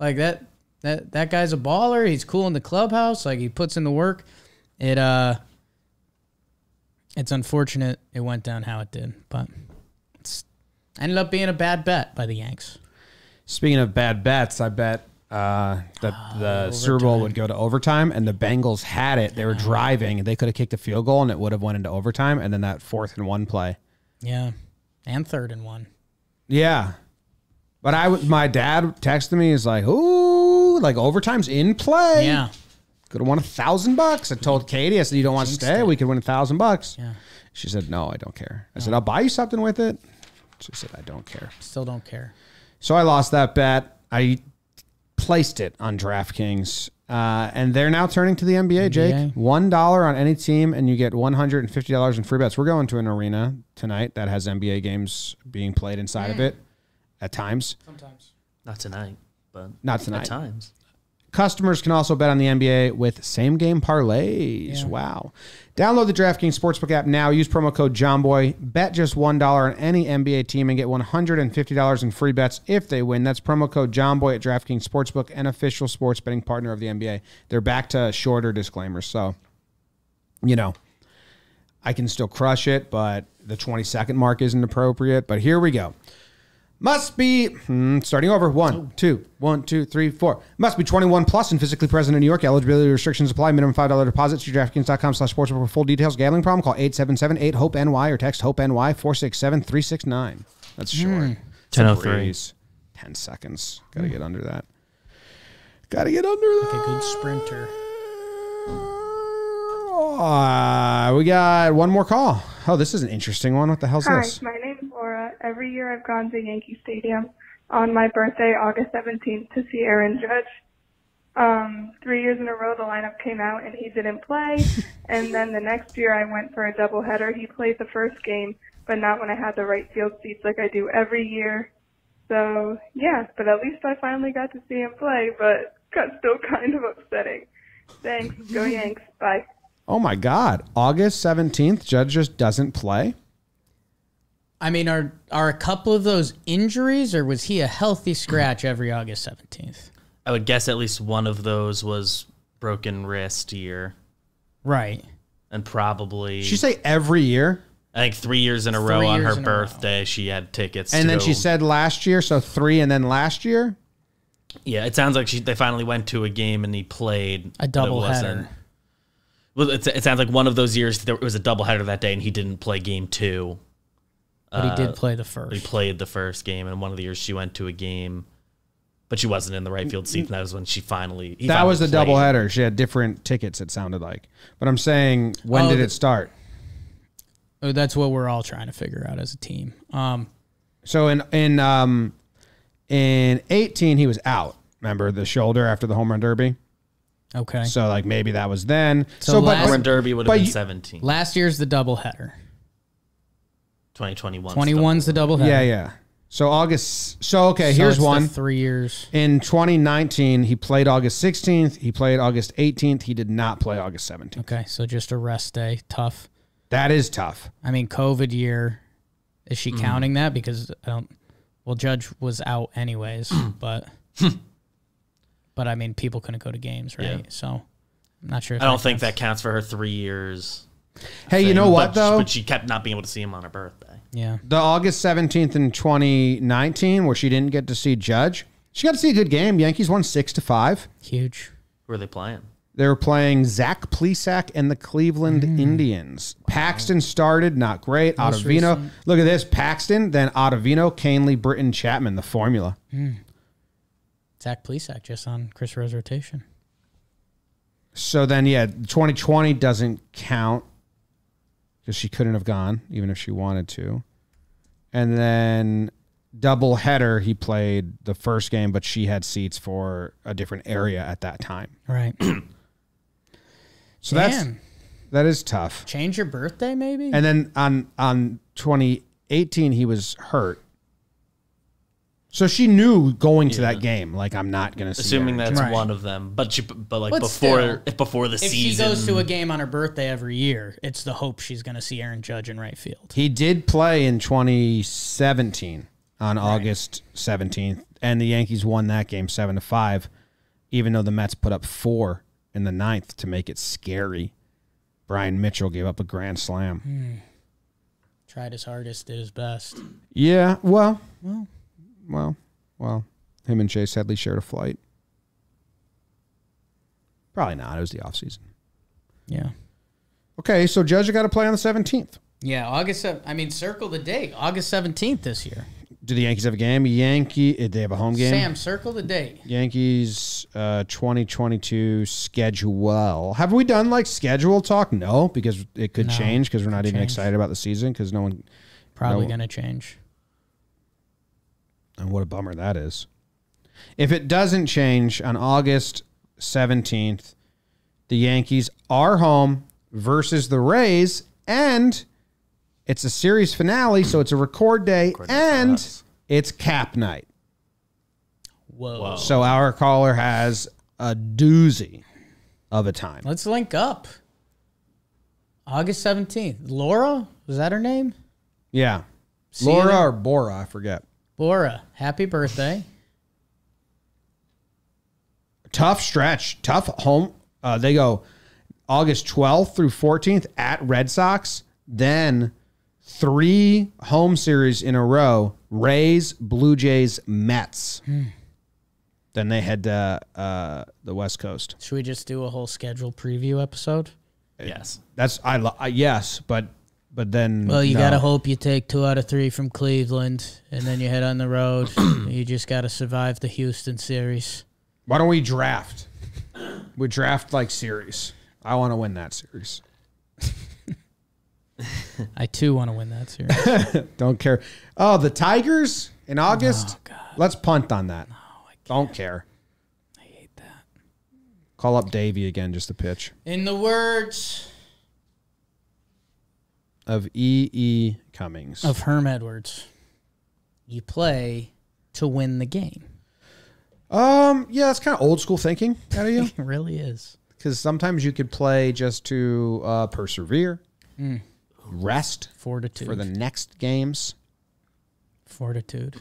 Like, that that that guy's a baller. He's cool in the clubhouse. Like, he puts in the work. It, uh... It's unfortunate it went down how it did, but it's ended up being a bad bet by the Yanks. Speaking of bad bets, I bet uh, that oh, the Super Bowl would go to overtime, and the Bengals had it. They were driving, and they could have kicked a field goal, and it would have went into overtime, and then that fourth and one play. Yeah, and third and one. Yeah. But I, my dad texted me. He's like, ooh, like overtime's in play. Yeah. Could have won a thousand bucks. I told Katie, I said, you don't want to stay? It. We could win a thousand bucks. Yeah. She said, no, I don't care. I no. said, I'll buy you something with it. She said, I don't care. Still don't care. So I lost that bet. I placed it on DraftKings. Uh, and they're now turning to the N B A, N B A. Jake. one dollar on any team, and you get one hundred fifty dollars in free bets. We're going to an arena tonight that has N B A games being played inside mm. of it at times. Sometimes. Not tonight, but Not tonight. At times. Customers can also bet on the N B A with same-game parlays. Yeah. Wow. Download the DraftKings Sportsbook app now. Use promo code JOMBOY. Bet just one dollar on any N B A team and get one hundred fifty dollars in free bets if they win. That's promo code JOMBOY at DraftKings Sportsbook, an official sports betting partner of the N B A. They're back to shorter disclaimers, so, you know, I can still crush it, but the twenty-second mark isn't appropriate. But here we go. Must be, hmm, starting over, one, oh. two, one, two, three, four. Must be twenty-one plus and physically present in New York. Eligibility restrictions apply. Minimum five dollar deposit. See DraftKings.com slash sportsbook for full details. Gambling problem? Call eight seven seven eight HOPE N Y or text HOPE N Y four six seven three six nine. That's short. ten oh three. ten seconds. Got to mm. get under that. Got to get under that. Like a good sprinter. Uh, we got one more call. Oh, this is an interesting one. What the hell's Hi, this? My name is Laura. Every year I've gone to Yankee Stadium on my birthday, August seventeenth, to see Aaron Judge. Um, three years in a row, the lineup came out and he didn't play. And then the next year I went for a doubleheader. He played the first game, but not when I had the right field seats like I do every year. So, yeah, but at least I finally got to see him play, but got still kind of upsetting. Thanks. Go Yanks. Bye. Oh, my God. August seventeenth, Judge just doesn't play? I mean, are are a couple of those injuries, or was he a healthy scratch every August seventeenth? I would guess at least one of those was broken wrist year. Right. And probably... Did she say every year? I think three years in a row on her birthday, she had tickets. And then she said last year, so three and then last year? Yeah, it sounds like she they finally went to a game and he played. A doubleheader. Well, it, it sounds like one of those years there was a doubleheader that day, and he didn't play game two. But uh, he did play the first. He played the first game, and one of the years she went to a game, but she wasn't in the right field seat, and that was when she finally. He that finally was the doubleheader. She had different tickets. It sounded like, but I'm saying, when oh, did it start? Oh, that's what we're all trying to figure out as a team. Um, so in in um, in eighteen, he was out. Remember the shoulder after the home run derby. Okay. So, like, maybe that was then. So, so last, but Derby would have been seventeen. Last year's the doubleheader. twenty twenty-one. twenty-one's the doubleheader. Yeah, yeah. So, August. So, okay, so here's one. Three years. In twenty nineteen, he played August sixteenth. He played August eighteenth. He did not play August seventeenth. Okay, so just a rest day. Tough. That is tough. I mean, COVID year. Is she mm. counting that? Because, I don't, well, Judge was out anyways, but... But, I mean, people couldn't go to games, right? Yeah. So, I'm not sure. If I don't think that counts for her three years. Hey, thing. you know what, but, though? But she kept not being able to see him on her birthday. Yeah. The August seventeenth in twenty nineteen, where she didn't get to see Judge, she got to see a good game. Yankees won six to five. Huge. Who are they playing? They were playing Zach Plesac and the Cleveland mm. Indians. Wow. Paxton started, not great. Most Ottavino. Recent. Look at this. Paxton, then Ottavino, Canley, Britton, Chapman, the formula. Mm. Zach Plesac just on Chris Rowe's rotation. So then, yeah, twenty twenty doesn't count because she couldn't have gone, even if she wanted to. And then doubleheader, he played the first game, but she had seats for a different area at that time. Right. So Damn. that's that is tough. Change your birthday, maybe. And then on on twenty eighteen, he was hurt. So she knew going yeah. to that game, like, I'm not going to see Assuming her. that's right. one of them. But she, but like but before still, before the if season. If she goes to a game on her birthday every year, it's the hope she's going to see Aaron Judge in right field. He did play in twenty seventeen on right. August seventeenth, and the Yankees won that game seven to five, even though the Mets put up four in the ninth to make it scary. Brian Mitchell gave up a grand slam. Hmm. Tried his hardest, did his best. Yeah, well, well. Well, well, him and Chase Headley shared a flight. Probably not. It was the offseason. Yeah. Okay, so Judge got to play on the seventeenth. Yeah, August. I mean, circle the date. August seventeenth this year. Do the Yankees have a game? Yankee, they have a home game? Sam, circle the date. Yankees uh, twenty twenty-two schedule. Have we done, like, schedule talk? No, because it could no, change because we're not even change. excited about the season because no one. Probably no, going to change. And what a bummer that is. If it doesn't change, on August seventeenth, the Yankees are home versus the Rays, and it's a series finale, so it's a record day, record and day it's cap night. Whoa. Whoa. So our caller has a doozy of a time. Let's link up. August seventeenth. Laura? Was that her name? Yeah. See Laura or Bora, I forget. Bora, happy birthday. Tough stretch. Tough home. Uh, they go August twelfth through fourteenth at Red Sox. Then three home series in a row. Rays, Blue Jays, Mets. Hmm. Then they head to uh, the West Coast. Should we just do a whole schedule preview episode? Yes. That's I, I yes, but... But then, well, you no. gotta hope you take two out of three from Cleveland, and then you head on the road. You just gotta survive the Houston series. Why don't we draft? We draft like series. I want to win that series. I too want to win that series. Don't care. Oh, the Tigers in August. Oh, let's punt on that. No, I can't. Don't care. I hate that. Call up Davey again, just to pitch. In the words of E. E. Cummings. Of Herm Edwards. You play to win the game. Um, yeah, that's kind of old school thinking out of you. It really is. Because sometimes you could play just to uh, persevere, mm. rest, fortitude for the next games. Fortitude.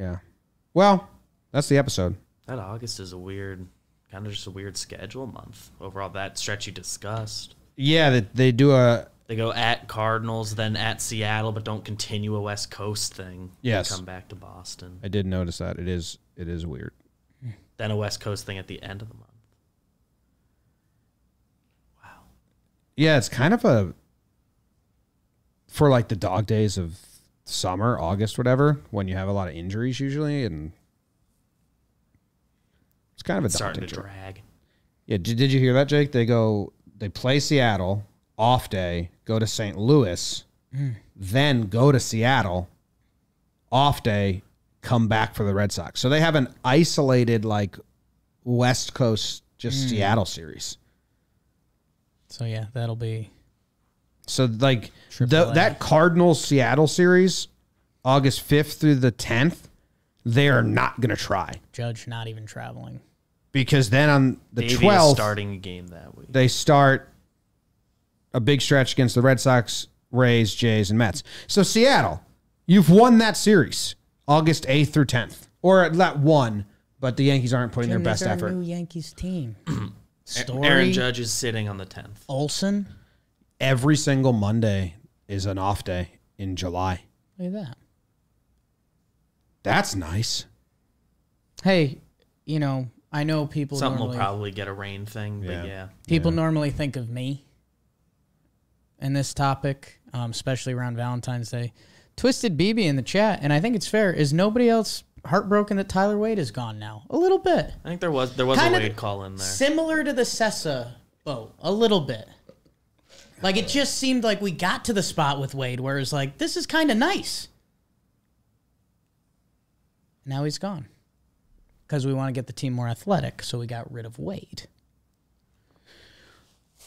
Yeah. Well, that's the episode. That August is a weird, kind of just a weird schedule month overall. That stretch you discussed. Yeah, they, they do a. They go at Cardinals, then at Seattle, but don't continue a West Coast thing. Yes. They come back to Boston. I did notice that. It is it is weird. Then a West Coast thing at the end of the month. Wow. Yeah, it's kind of a, for like the dog days of summer, August, whatever, when you have a lot of injuries usually, and it's kind of a dog starting to drag. Yeah, did, did you hear that, Jake? They go, they play Seattle, off day, go to Saint Louis, mm. then go to Seattle, off day, come back for the Red Sox. So they have an isolated, like, West Coast, just mm. Seattle series. So, yeah, that'll be... So, like, the, that Cardinals-Seattle series, August fifth through the tenth, they are not going to try. Judge not even traveling. Because then on the Davey twelfth... starting a game that week. They start... a big stretch against the Red Sox, Rays, Jays, and Mets. So Seattle, you've won that series, August eighth through tenth, or that one, but the Yankees aren't putting Jim, their best effort. New Yankees team. Story, Aaron Judge is sitting on the tenth. Olsen. Every single Monday is an off day in July. Look at that. That's nice. Hey, you know, I know people. Something normally, will probably get a rain thing, but yeah, yeah. people yeah. normally think of me. In this topic, um, especially around Valentine's Day. Twisted B B in the chat, and I think it's fair. Is nobody else heartbroken that Tyler Wade is gone now? A little bit. I think there was there was kind a Wade call in there. Similar to the Cessa boat, a little bit. Like, it just seemed like we got to the spot with Wade where it's like, this is kind of nice. Now he's gone. Because we want to get the team more athletic, so we got rid of Wade.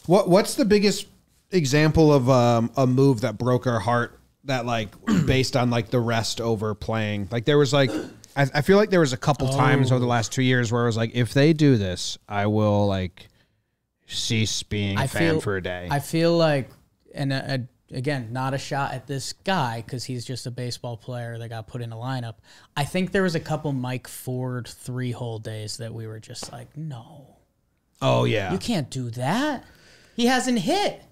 What What's the biggest... example of um, a move that broke our heart that like based on like the rest over playing. Like there was like, I, I feel like there was a couple oh. times over the last two years where I was like, if they do this, I will like cease being I fan feel, for a day. I feel like, and uh, uh, again, not a shot at this guy because he's just a baseball player that got put in a lineup. I think there was a couple Mike Ford three hole days that we were just like, no. Oh yeah. You can't do that. He hasn't hit.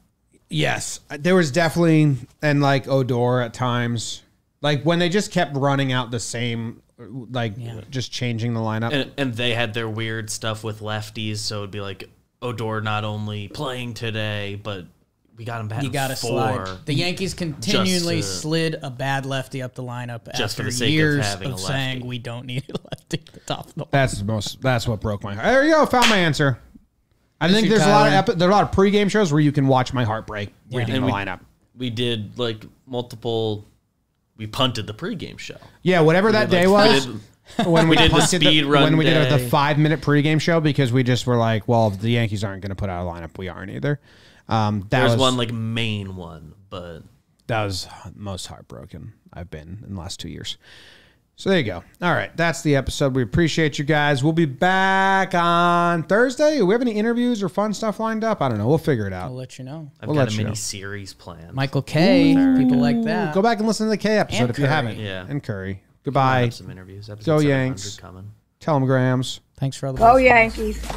Yes, there was definitely, and like Odor at times, like when they just kept running out the same, like yeah. just changing the lineup. And, and they had their weird stuff with lefties, so it'd be like Odor not only playing today, but we got him back. You got to slide. The Yankees continually to, slid a bad lefty up the lineup just after for the sake years of, of saying we don't need a lefty at the top of the that's the most. That's what broke my heart. There you go. Found my answer. I think there's a lot of epi there's a lot of pregame shows where you can watch my heart break yeah. reading and the we, lineup. We did like multiple. We punted the pregame show. Yeah, whatever we that did, day like, was. When we, we did the speed the, run when we day. did the five minute pregame show because we just were like, well, if the Yankees aren't going to put out a lineup, we aren't either. Um, that there's was one like main one, but that was most heartbroken I've been in the last two years. So there you go. All right. That's the episode. We appreciate you guys. We'll be back on Thursday. Do we have any interviews or fun stuff lined up? I don't know. We'll figure it out. I'll let you know. I've we'll got a mini-series planned. Michael K. Ooh, people like that. Go back and listen to the K episode and if Curry. you haven't. Yeah. And Curry. Goodbye. Some interviews. Go Yanks. Coming. Tell them Grams. Thanks for all the Go Yankees.